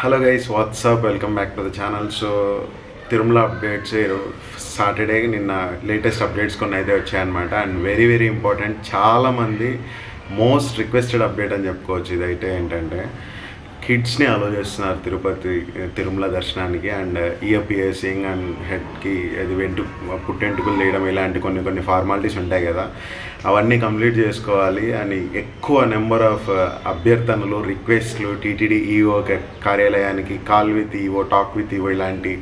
Hello guys what's up welcome back to the channel. So Tirumala updates Saturday నిన్న latest updates కొన్ని అయితే వచ్చాయన్నమాట. And very very important, చాలామంది most requested update అని చెప్పుకోవచ్చు. ఇదైతే ఏంటంటే కిడ్స్ని అలో చేస్తున్నారు తిరుమల దర్శనానికి. అండ్ ఇయర్ పియర్సింగ్ అండ్ హెడ్కి అది పుట్టెంటుకులు వేయడం ఇలాంటి కొన్ని కొన్ని ఫార్మాలిటీస్ ఉంటాయి కదా, అవన్నీ కంప్లీట్ చేసుకోవాలి అని ఎక్కువ నెంబర్ ఆఫ్ అభ్యర్థనలు, రిక్వెస్ట్లు టీటీడీ ఈఓ కార్యాలయానికి, call with EO, talk with EO ఇలాంటి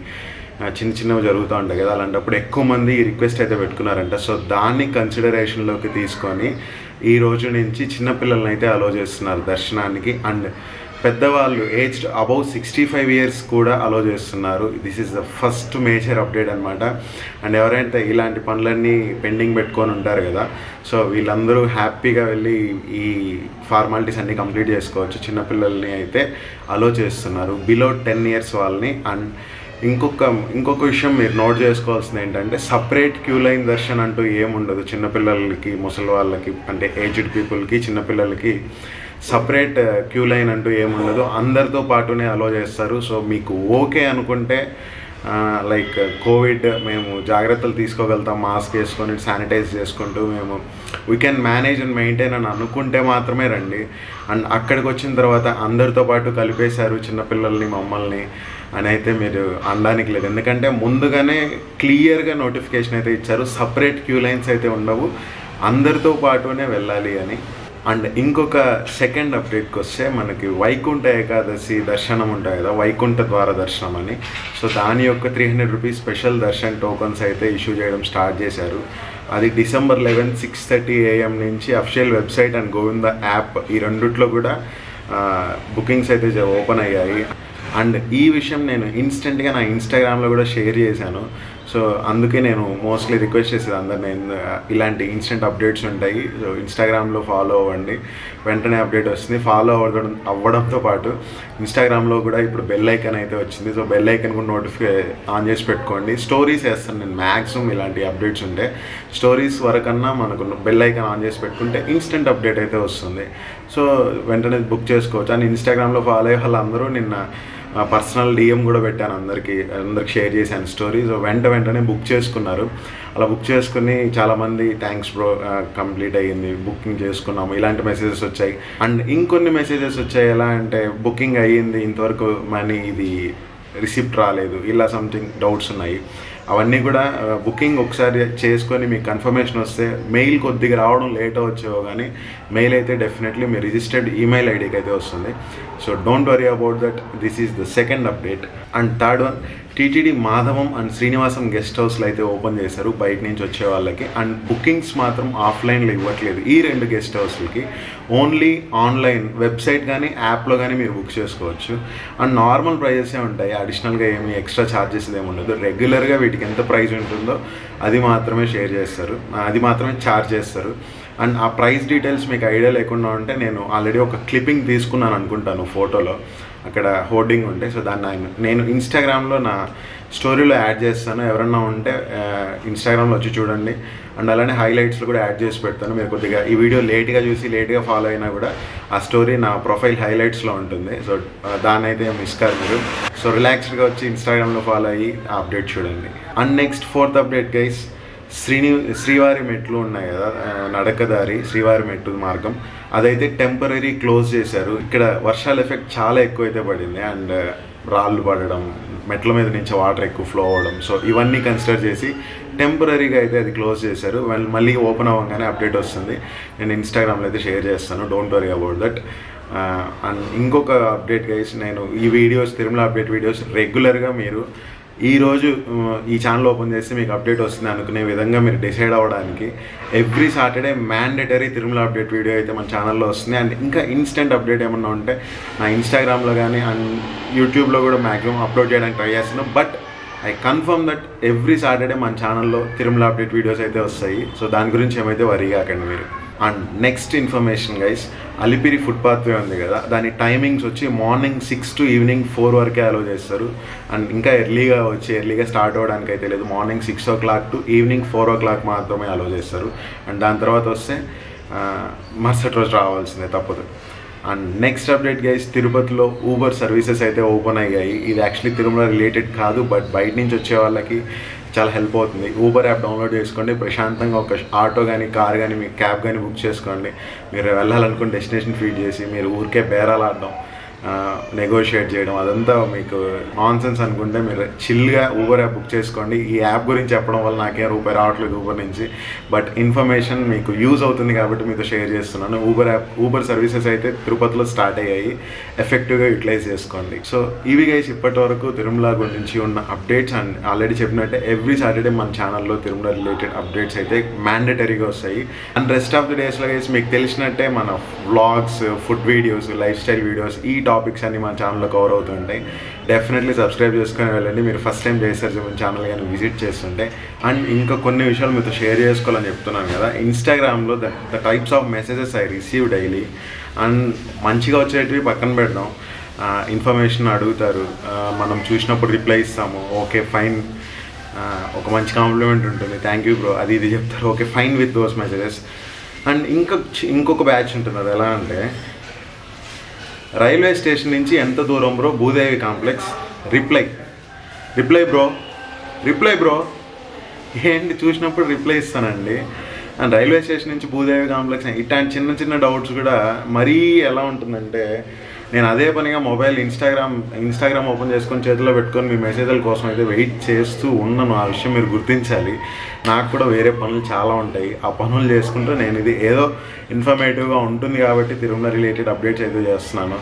చిన్న చిన్నవి జరుగుతూ ఉంటాయి కదా. అలాంటప్పుడు ఎక్కువ మంది రిక్వెస్ట్ అయితే పెట్టుకున్నారంట. సో దాన్ని కన్సిడరేషన్లోకి తీసుకొని ఈ రోజు నుంచి చిన్నపిల్లలని అయితే అలో చేస్తున్నారు దర్శనానికి. అండ్ పెద్దవాళ్ళు ఏజ్డ్ అబౌవ్ 65 years కూడా అలో చేస్తున్నారు. This is the first major update అనమాట. అండ్ ఎవరైతే ఇలాంటి పనులన్నీ పెండింగ్ పెట్టుకొని ఉంటారు కదా, సో వీళ్ళందరూ హ్యాపీగా వెళ్ళి ఈ ఫార్మాలిటీస్ అన్నీ కంప్లీట్ చేసుకోవచ్చు. చిన్నపిల్లల్ని అయితే అలో చేస్తున్నారు, బిలో 10 years వాళ్ళని. అండ్ ఇంకొక విషయం మీరు నోట్ చేసుకోవాల్సింది ఏంటంటే, సపరేట్ క్యూ లైన్ దర్శనం అంటూ ఏముండదు. చిన్నపిల్లలకి, ముసలి వాళ్ళకి, అంటే ఏజ్డ్ పీపుల్కి, చిన్నపిల్లలకి సపరేట్ క్యూ లైన్ అంటూ ఏముండదు. అందరితో పాటునే అలో చేస్తారు. సో మీకు ఓకే అనుకుంటే లైక్ కోవిడ్ మేము జాగ్రత్తలు తీసుకోగలుగుతాం, మాస్క్ వేసుకొని శానిటైజ్ చేసుకుంటూ మేము we can manage and maintain అని అనుకుంటే మాత్రమే రండి. అండ్ అక్కడికి వచ్చిన తర్వాత అందరితో పాటు కలిపేశారు చిన్నపిల్లల్ని, మమ్మల్ని అని అయితే మీరు అనడానికి లేదు. ఎందుకంటే ముందుగానే క్లియర్గా నోటిఫికేషన్ అయితే ఇచ్చారు, సపరేట్ క్యూ లైన్స్ అయితే ఉండవు, అందరితో పాటునే వెళ్ళాలి అని. అండ్ ఇంకొక సెకండ్ అప్డేట్కి వస్తే, మనకి వైకుంఠ ఏకాదశి దర్శనం ఉంటాయి కదా, వైకుంఠ ద్వార దర్శనం అని. సో దాని యొక్క 300 రూపీస్ స్పెషల్ దర్శన్ టోకన్స్ అయితే ఇష్యూ చేయడం స్టార్ట్ చేశారు. అది December 11 6:30 AM నుంచి official website and Govinda app ఈ రెండిట్లో కూడా బుకింగ్స్ అయితే ఓపెన్ అయ్యాయి. అండ్ ఈ విషయం నేను ఇన్స్టెంట్గా నా ఇన్స్టాగ్రామ్లో కూడా షేర్ చేశాను. సో అందుకే నేను మోస్ట్లీ రిక్వెస్ట్ చేసేది అందరు, నేను ఇలాంటి ఇన్స్టెంట్ అప్డేట్స్ ఉంటాయి, సో ఇన్స్టాగ్రామ్లో ఫాలో అవ్వండి, వెంటనే అప్డేట్ వస్తుంది. ఫాలో అవ్వడంతో పాటు ఇన్స్టాగ్రామ్లో కూడా ఇప్పుడు బెల్ ఐకన్ అయితే వచ్చింది. సో బెల్ ఐకన్ కూడా ఆన్ చేసి పెట్టుకోండి. స్టోరీస్ వేస్తాను నేను మ్యాక్సిమం ఇలాంటి అప్డేట్స్ ఉంటే. స్టోరీస్ వరకన్నా మనకు బెల్ ఐకన్ ఆన్ చేసి పెట్టుకుంటే ఇన్స్టెంట్ అప్డేట్ అయితే వస్తుంది. సో వెంటనే బుక్ చేసుకోవచ్చు. అండ్ ఇన్స్టాగ్రామ్లో ఫాలో అయ్యే వాళ్ళందరూ, నిన్న పర్సనల్ డిఎం కూడా పెట్టాను అందరికి షేర్ చేశాను స్టోరీస్. వెంటనే బుక్ చేసుకున్నారు. అలా బుక్ చేసుకుని చాలామంది థ్యాంక్స్ బ్రో, కంప్లీట్ అయ్యింది, బుకింగ్ చేసుకున్నాము, ఇలాంటి మెసేజెస్ వచ్చాయి. అండ్ ఇంకొన్ని మెసేజెస్ వచ్చాయి, ఎలా అంటే బుకింగ్ అయ్యింది, ఇంతవరకు మనీ ఇది రిసిప్ట్ రాలేదు, ఇలా సంథింగ్ డౌట్స్ ఉన్నాయి. అవన్నీ కూడా బుకింగ్ ఒకసారి చేసుకొని మీకు కన్ఫర్మేషన్ వస్తే, మెయిల్ కొద్దిగా రావడం లేట్ అవ్వచ్చేవో కానీ మెయిల్ అయితే డెఫినెట్లీ మీ రిజిస్టర్డ్ ఈమెయిల్ ఐడికి అయితే వస్తుంది. So don't worry about that. This is the second update. And third one, TTD Madhavam and Srinivasam guest హౌస్లో అయితే ఓపెన్ చేశారు బయట నుంచి వచ్చే వాళ్ళకి. అండ్ బుకింగ్స్ మాత్రం ఆఫ్లైన్లో ఇవ్వట్లేదు ఈ రెండు గెస్ట్ హౌస్లకి. ఓన్లీ ఆన్లైన్ వెబ్సైట్ కానీ యాప్లో కానీ మీరు బుక్ చేసుకోవచ్చు. అండ్ నార్మల్ ప్రైజెసే ఉంటాయి, అడిషనల్గా ఏమి ఎక్స్ట్రా ఛార్జెస్ ఏమి ఉండదు. రెగ్యులర్గా వీటికి ఎంత ప్రైజ్ ఉంటుందో అది మాత్రమే ఛార్జ్ చేస్తారు. అండ్ ఆ ప్రైస్ డీటెయిల్స్ మీకు ఐడియా లేకుండా ఉంటే, నేను ఆల్రెడీ ఒక క్లిప్పింగ్ తీసుకున్నాను అనుకుంటాను ఫోటోలో, అక్కడ హోర్డింగ్ ఉంటే. సో దాన్ని నేను ఇన్స్టాగ్రామ్లో నా స్టోరీలో యాడ్ చేస్తాను. ఎవరన్నా ఉంటే ఇన్స్టాగ్రామ్లో వచ్చి చూడండి. అండ్ అలానే హైలైట్స్లో కూడా యాడ్ చేసి పెడతాను. మీరు కొద్దిగా ఈ వీడియో లేట్గా ఫాలో అయినా కూడా ఆ స్టోరీ నా ప్రొఫైల్ హైలైట్స్లో ఉంటుంది. సో దాన్ని అయితే మిస్ కారు మీరు. సో రిలాక్స్డ్గా వచ్చి ఇన్స్టాగ్రామ్లో ఫాలో అయ్యి ఆ అప్డేట్ చూడండి. And next fourth update guys, Srivari మెట్లు ఉన్నాయి కదా, నడకదారి శ్రీవారి మెట్లు మార్గం, అదైతే టెంపరీ క్లోజ్ చేశారు. ఇక్కడ వర్షాల ఎఫెక్ట్ చాలా ఎక్కువైతే పడింది. అండ్ రాళ్ళు పడడం, మెట్ల మీద నుంచి వాటర్ ఎక్కువ ఫ్లో అవ్వడం, సో ఇవన్నీ కన్సిడర్ చేసి టెంపరీగా అయితే అది క్లోజ్ చేశారు. మళ్ళీ ఓపెన్ అవ్వగానే అప్డేట్ వస్తుంది. నేను ఇన్స్టాగ్రామ్లో అయితే షేర్ చేస్తాను, don't worry about that. And ఇంకొక అప్డేట్ గైస్, నేను ఈ వీడియోస్ తిరుమల అప్డేట్ వీడియోస్ రెగ్యులర్గా మీరు ఈరోజు ఈ ఛానల్ ఓపెన్ చేసి మీకు అప్డేట్ వస్తుంది అనుకునే విధంగా మీరు డిసైడ్ అవ్వడానికి every Saturday mandatory Tirumala update video అయితే మన ఛానల్లో వస్తుంది. అండ్ ఇంకా ఇన్స్టెంట్ అప్డేట్ ఏమన్నా ఉంటే నా ఇన్స్టాగ్రామ్లో కానీ అండ్ యూట్యూబ్లో కూడా మ్యాక్సిమం అప్లోడ్ చేయడానికి ట్రై చేస్తున్నాను. But I confirm that every Saturday మన ఛానల్లో తిరుమల అప్డేట్ వీడియోస్ అయితే వస్తాయి. సో దాని గురించి ఏమైతే వరీ కాకండి మీరు. And next information guys, Alipiri footpath way ఉంది కదా, దాని టైమింగ్స్ వచ్చి మార్నింగ్ 6 టు ఈవినింగ్ 4 వరకే అలో చేస్తారు. అండ్ ఇంకా ఎర్లీగా స్టార్ట్ అవ్వడానికి అయితే లేదు. Morning 6 o'clock to evening 4 o'clock మాత్రమే అలో చేస్తారు. అండ్ దాని తర్వాత వస్తే మరుసటి రోజు రావాల్సిందే, తప్పదు. అండ్ నెక్స్ట్ అప్డేట్ గైస్, తిరుపతిలో ఊబర్ సర్వీసెస్ అయితే ఓపెన్ అయ్యాయి. ఇది యాక్చువల్లీ తిరుమల రిలేటెడ్ కాదు, బట్ బయట నుంచి వచ్చే వాళ్ళకి చాలా హెల్ప్ అవుతుంది. ఊబర్ యాప్ డౌన్లోడ్ చేసుకోండి, ప్రశాంతంగా ఒక ఆటో కానీ కార్ కానీ మీ క్యాబ్ కానీ బుక్ చేసుకోండి. మీరు వెళ్ళాలనుకున్న డెస్టినేషన్ ఫీడ్ చేసి మీరు ఊరికే బేరాలు ఆడడం, నెగోషియేట్ చేయడం అదంతా మీకు నాన్సెన్స్ అనుకుంటే మీరు చిల్గా ఊబర్ యాప్ బుక్ చేసుకోండి. ఈ యాప్ గురించి చెప్పడం వల్ల నాకేం రూపాయి రావట్లేదు ఊబర్ నుంచి, బట్ ఇన్ఫర్మేషన్ మీకు యూజ్ అవుతుంది కాబట్టి మీతో షేర్ చేస్తున్నాను. ఊబర్ యాప్ ఊబర్ సర్వీసెస్ అయితే తిరుపతిలో స్టార్ట్ అయ్యాయి, ఎఫెక్టివ్గా యూటిలైజ్ చేసుకోండి. సో ఇవి గైస్ ఇప్పటి వరకు తిరుమల గురించి ఉన్న అప్డేట్స్. అండ్ ఆల్రెడీ చెప్పినట్టే ఎవ్రీ సాటర్డే మన ఛానల్లో తిరుమల రిలేటెడ్ అప్డేట్స్ అయితే మ్యాండేటరీగా వస్తాయి. అండ్ రెస్ట్ ఆఫ్ ది డేస్లో గైస్ మీకు తెలిసినట్టే మన vlogs, food videos, lifestyle videos, ఈ టాపిక్స్ అన్ని మన ఛానల్లో కవర్ అవుతుంటాయి. డెఫినెట్లీ సబ్స్క్రైబ్ చేసుకుని వెళ్ళండి. మీరు ఫస్ట్ టైం చేస్తారు మన ఛానల్ కానీ విజిట్ చేస్తుంటే. అండ్ ఇంకా కొన్ని విషయాలు మీతో షేర్ చేసుకోవాలని చెప్తున్నాను కదా, ఇన్స్టాగ్రామ్లో the types of messages I receive daily. And మంచిగా వచ్చేటివి పక్కన పెడదాం, ఇన్ఫర్మేషన్ అడుగుతారు, మనం చూసినప్పుడు రిప్లై ఇస్తాము, ఓకే ఫైన్, ఒక మంచి కాంప్లిమెంట్ ఉంటుంది, థ్యాంక్ యూ బ్రో, అది ఇది చెప్తారు, okay fine with those messages. And ఇంకొక బ్యాచ్ ఉంటుంది, అది ఎలా అంటే రైల్వే స్టేషన్ నుంచి ఎంత దూరం bro, Bhudevi complex, reply bro ఏంటి చూసినప్పుడు రిప్లై ఇస్తానండి. అండ్ రైల్వే స్టేషన్ నుంచి భూదేవి కాంప్లెక్స్ ఇట్లాంటి చిన్న చిన్న డౌట్స్ కూడా మరీ ఎలా ఉంటుందంటే, నేను అదే పనిగా మొబైల్ ఇన్స్టాగ్రామ్ ఓపెన్ చేసుకొని చేతిలో పెట్టుకొని మీ మెసేజ్ల కోసం అయితే వెయిట్ చేస్తూ ఉన్నాను. ఆ విషయం మీరు గుర్తించాలి. నాకు కూడా వేరే పనులు చాలా ఉంటాయి, ఆ పనులు చేసుకుంటూ నేను ఇది ఏదో ఇన్ఫర్మేటివ్గా ఉంటుంది కాబట్టి తిరుమల రిలేటెడ్ అప్డేట్స్ అయితే చేస్తున్నాను.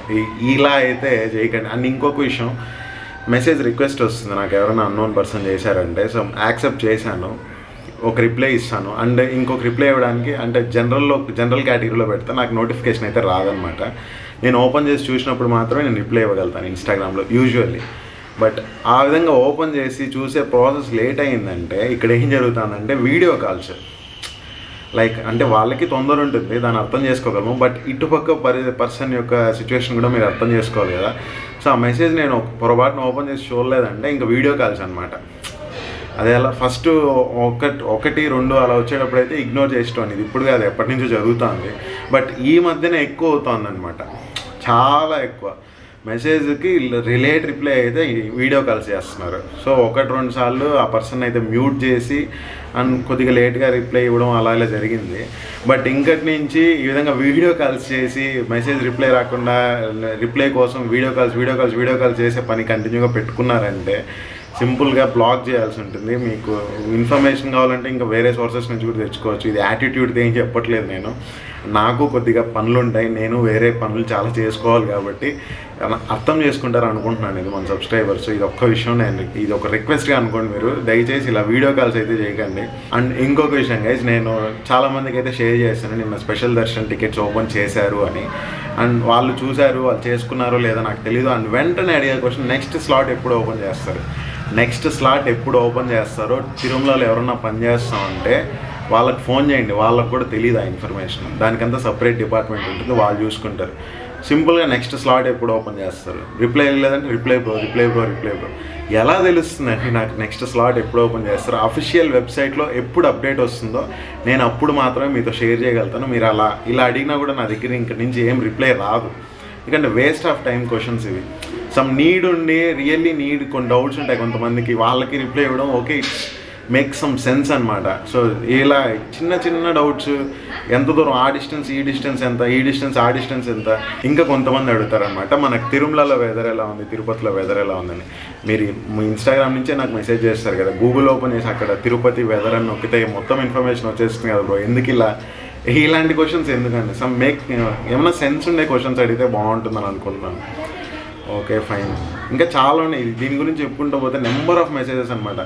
ఇలా అయితే చేయకండి. అండ్ ఇంకొక విషయం, మెసేజ్ రిక్వెస్ట్ వస్తుంది నాకు ఎవరైనా అన్నోన్ పర్సన్ చేశారంటే, సో యాక్సెప్ట్ చేశాను, ఒక రిప్లై ఇస్తాను. అండ్ ఇంకొక రిప్లై ఇవ్వడానికి అంటే జనరల్ కేటగిరీలో పెడితే నాకు నోటిఫికేషన్ అయితే రాదనమాట. నేను ఓపెన్ చేసి చూసినప్పుడు మాత్రమే నేను రిప్లై ఇవ్వగలుగుతాను ఇన్స్టాగ్రామ్లో యూజువల్లీ. బట్ ఆ విధంగా ఓపెన్ చేసి చూసే ప్రాసెస్ లేట్ అయిందంటే ఇక్కడ ఏం జరుగుతుందంటే వీడియో కాల్స్ లైక్ అంటే వాళ్ళకి తొందర ఉంటుంది, దాన్ని అర్థం చేసుకోగలము, బట్ ఇటుపక్క పర్సన్ యొక్క సిచ్యువేషన్ కూడా మీరు అర్థం చేసుకోవాలి కదా. సో ఆ మెసేజ్ నేను పొరపాటున ఓపెన్ చేసి చూడలేదంటే ఇంకా వీడియో కాల్స్ అనమాట. అదే అలా ఫస్ట్ ఒకటి రెండు అలా వచ్చేటప్పుడు అయితే ఇగ్నోర్ చేసేటం, ఇది ఇప్పుడు కాదు ఎప్పటి నుంచో జరుగుతుంది, బట్ ఈ మధ్యనే ఎక్కువ అవుతుంది అనమాట, చాలా ఎక్కువ. మెసేజ్కి రిలేట్ రిప్లై అయితే వీడియో కాల్స్ చేస్తున్నారు. సో ఒకటి రెండు సార్లు ఆ పర్సన్ అయితే మ్యూట్ చేసి అండ్ కొద్దిగా లేట్గా రిప్లై ఇవ్వడం అలా ఇలా జరిగింది. బట్ ఇంకటి నుంచి ఈ విధంగా వీడియో కాల్స్ చేసి మెసేజ్ రిప్లై రాకుండా రిప్లై కోసం వీడియో కాల్స్ చేసే పని కంటిన్యూగా పెట్టుకున్నారంటే సింపుల్గా బ్లాక్ చేయాల్సి ఉంటుంది. మీకు ఇన్ఫర్మేషన్ కావాలంటే ఇంకా వేరే సోర్సెస్ నుంచి కూడా తెచ్చుకోవచ్చు. ఇది యాటిట్యూడ్తో ఏం చెప్పట్లేదు, నేను నాకు కొద్దిగా పనులు ఉంటాయి, నేను వేరే పనులు చాలా చేసుకోవాలి కాబట్టి అర్థం చేసుకుంటారు అనుకుంటున్నాను. ఇది మన సబ్స్క్రైబర్స్, ఇది ఒక్క విషయం, నేను ఇది ఒక రిక్వెస్ట్గా అనుకోండి. మీరు దయచేసి ఇలా వీడియో కాల్స్ అయితే చేయకండి. అండ్ ఇంకొక విషయం గైస్, నేను చాలామందికి అయితే షేర్ చేశాను నిన్న స్పెషల్ దర్శన్ టికెట్స్ ఓపెన్ చేశారు అని. అండ్ వాళ్ళు చూశారు, వాళ్ళు చేసుకున్నారో లేదో నాకు తెలియదు. అండ్ వెంటనే అడిగే క్వశ్చన్, నెక్స్ట్ స్లాట్ ఎప్పుడు ఓపెన్ చేస్తారో తిరుమలలో ఎవరన్నా పనిచేస్తామంటే వాళ్ళకి ఫోన్ చేయండి, వాళ్ళకు కూడా తెలియదు ఆ ఇన్ఫర్మేషన్, దానికంతా సపరేట్ డిపార్ట్మెంట్ ఉంటుంది, వాళ్ళు చూసుకుంటారు. సింపుల్గా నెక్స్ట్ స్లాట్ ఎప్పుడు ఓపెన్ చేస్తారు, రిప్లై లేదంటే రిప్లై బ్రో. ఎలా తెలుస్తుందండి నాకు నెక్స్ట్ స్లాట్ ఎప్పుడు ఓపెన్ చేస్తారు? అఫీషియల్ వెబ్సైట్లో ఎప్పుడు అప్డేట్ వస్తుందో నేను అప్పుడు మాత్రమే మీతో షేర్ చేయగలుగుతాను. మీరు ఇలా అడిగినా కూడా నా దగ్గర ఇంక నుంచి ఏం రిప్లై రాదు, ఎందుకంటే వేస్ట్ ఆఫ్ టైం క్వశ్చన్స్ ఇవి. సమ్ నీడ్ ఉండి రియల్లీ నీడ్, కొన్ని డౌట్స్ ఉంటాయి కొంతమందికి, వాళ్ళకి రిప్లై ఇవ్వడం okay, it's make some sense అనమాట. సో ఇలా చిన్న చిన్న డౌట్స్, ఎంత దూరం, ఆ డిస్టెన్స్ ఎంత, ఇంకా కొంతమంది అడుగుతారనమాట మనకు తిరుమలలో వెదర్ ఎలా ఉంది, తిరుపతిలో వెదర్ ఎలా ఉందని. మీరు మీ ఇన్స్టాగ్రామ్ నుంచే నాకు మెసేజ్ చేస్తారు కదా, గూగుల్ ఓపెన్ చేసి అక్కడ తిరుపతి వెదర్ అని నొక్కితే మొత్తం ఇన్ఫర్మేషన్ వచ్చేస్తుంది కదా బ్రో, ఎందుకు ఇలాంటి క్వశ్చన్స్ ఎందుకండి? సమ్ మేక్ ఏమైనా సెన్స్ ఉండే క్వశ్చన్స్ అడిగితే బాగుంటుందని అనుకుంటున్నాను. ఓకే ఫైన్, ఇంకా చాలా ఉన్నాయి దీని గురించి చెప్పుకుంటూ పోతే. నెంబర్ ఆఫ్ మెసేజెస్ అనమాట,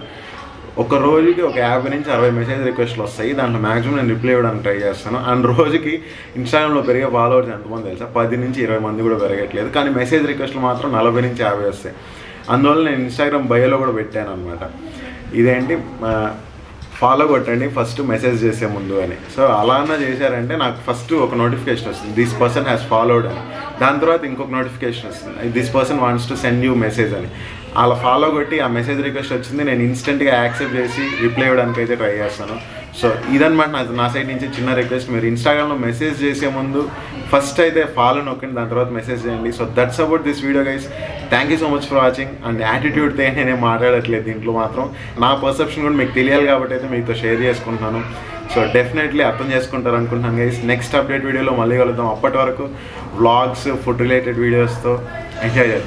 ఒక రోజుకి ఒక 50 నుంచి 60 మెసేజ్ రిక్వెస్ట్లు వస్తాయి. దాంట్లో మ్యాక్సిమం నేను రిప్లై ఇవ్వడానికి ట్రై చేస్తాను. అండ్ రోజుకి ఇన్స్టాగ్రామ్లో పెరిగే ఫాలోవర్స్ ఎంతమంది తెలుసా, 10 నుంచి 20 మంది కూడా పెరగట్లేదు, కానీ మెసేజ్ రిక్వెస్ట్లు మాత్రం 40 నుంచి 50 వస్తాయి. అందువల్ల నేను ఇన్స్టాగ్రామ్ బయోలో కూడా పెట్టాను అనమాట, ఇదేంటి ఫాలో కొట్టండి ఫస్ట్ మెసేజ్ చేసే ముందు అని. సో అలానే చేశారంటే నాకు ఫస్ట్ ఒక నోటిఫికేషన్ వస్తుంది, దిస్ పర్సన్ హ్యాస్ ఫాలోడ్ అని. దాని తర్వాత ఇంకొక నోటిఫికేషన్ వస్తుంది, this person wants to send you message అని. అలా ఫాలో కొట్టి ఆ మెసేజ్ రిక్వెస్ట్ వచ్చింది, నేను ఇన్స్టెంట్గా యాక్సెప్ట్ చేసి రిప్లై ఇవ్వడానికి అయితే ట్రై చేస్తాను. సో ఇదన్నమాట నా సైడ్ నుంచి చిన్న రిక్వెస్ట్, మీరు ఇన్స్టాగ్రామ్లో మెసేజ్ చేసే ముందు ఫస్ట్ అయితే ఫాలో నొక్కండి, దాని తర్వాత మెసేజ్ చేయండి. So that's about this video guys. Thank you so much for watching. And యాటిట్యూడ్తో నేనేం మాట్లాడట్లేదు దీంట్లో, మాత్రం నా పర్సెప్షన్ కూడా మీకు తెలియాలి కాబట్టి అయితే మీతో షేర్ చేసుకుంటున్నాను. సో డెఫినెట్లీ అర్థం చేసుకుంటారు అనుకుంటున్నాను గైస్. నెక్స్ట్ అప్డేట్ వీడియోలో మళ్ళీ కలుద్దాం. అప్పటి వరకు వ్లాగ్స్, ఫుడ్ రిలేటెడ్ వీడియోస్తో ఎంజాయ్ చేద్దాం.